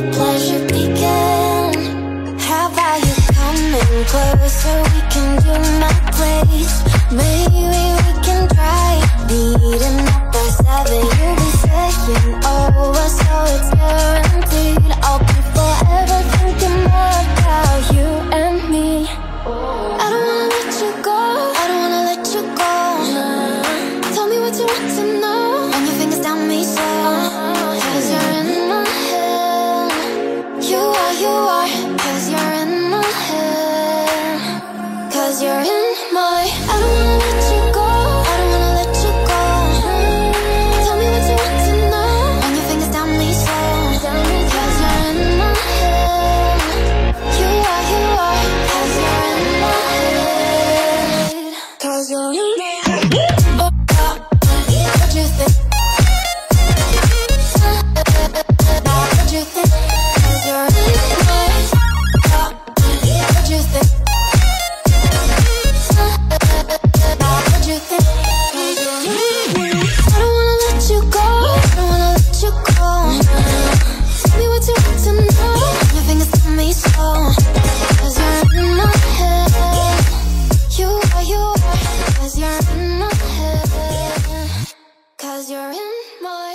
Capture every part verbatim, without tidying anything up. the pleasure begin? How about you coming closer? We can do my place. Maybe we can try beating up by seven. You'll be saying over, so it's guaranteed. I'll be forever thinking more about you and me. I don't wanna let you go. I don't wanna let you go. Uh-huh. Tell me what you want to know. Run your fingers down me slow. Uh-huh. 'Cause you're in my head. You are, you are. 'Cause you're in my head. 'Cause you're in my. I don't wanna let you go. I don't wanna let you go. Tell me what you want to know. Run your fingers down me slow. 'Cause you're in my head. You are, you are. 'Cause you're in my head. 'Cause you're in my head. Oh, oh, what you think? What you think? 'Cause you're in my head. What you think? What you think? 'Cause you're in my head. I don't wanna let you go. I don't wanna let you go. Tell me what you want to know. Run your fingers down me slow. 'Cause you're in my head. You are, you are. 'Cause you're in my head. 'Cause you're in my.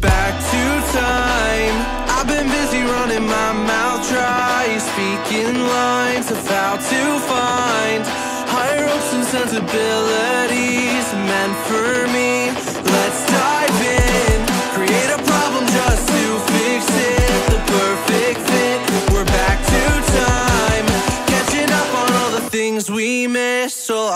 Back to time. I've been busy running my mouth dry, speaking lines of how to find higher hopes and sensibilities meant for me. Let's dive in, create a problem just to fix it. The perfect fit. We're back to time, catching up on all the things we missed. All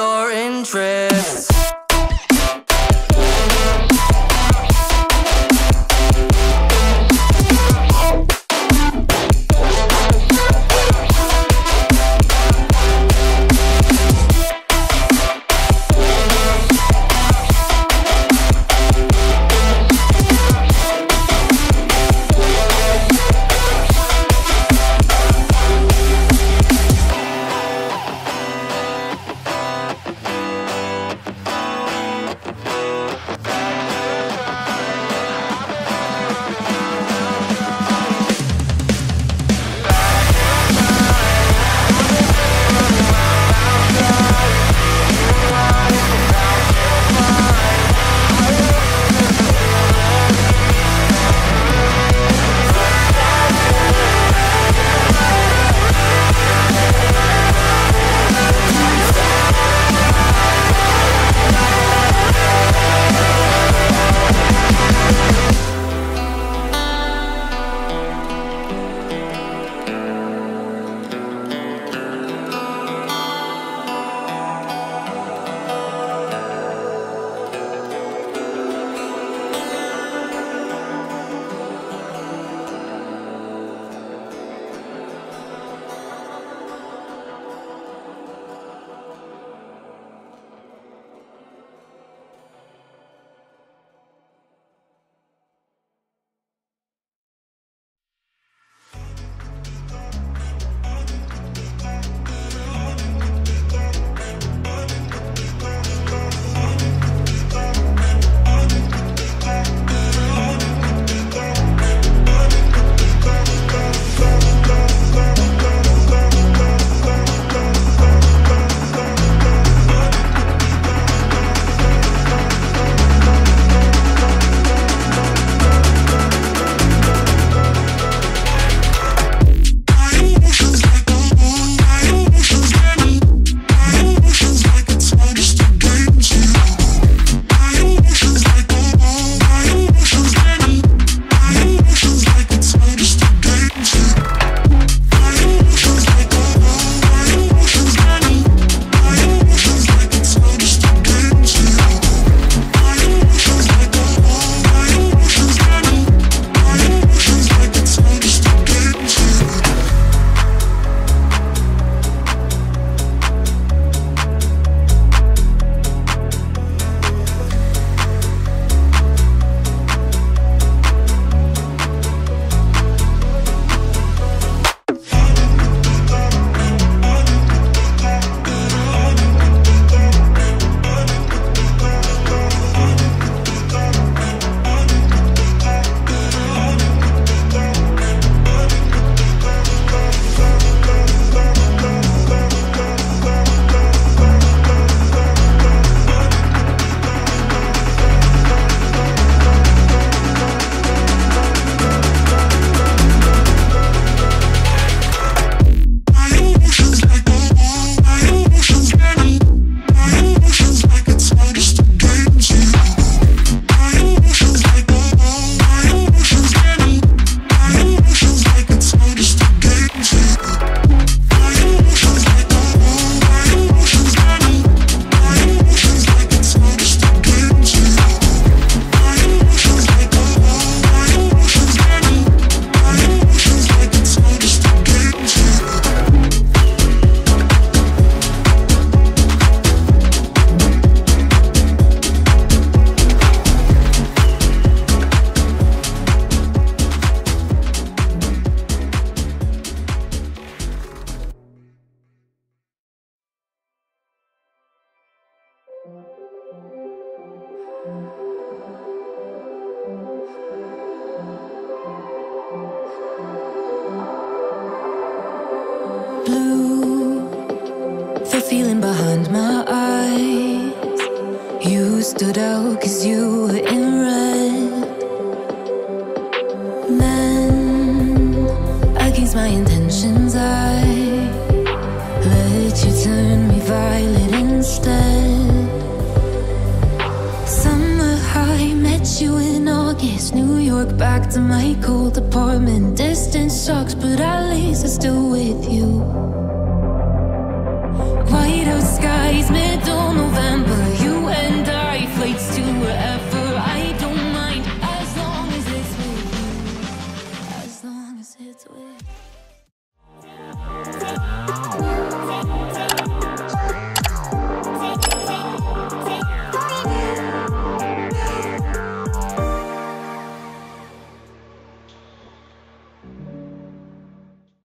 our interests. Blue, the feeling behind my eyes. You stood out 'cause you were in red. Man, against my intentions I let you turn me violet instead. Summer high, met you in August, New York, back to my cold apartment. Distance sucks, but at least I'm still with you. White-out skies, middle November, you and I, flights to wherever. I don't mind, as long as it's with you, as long as it's with you.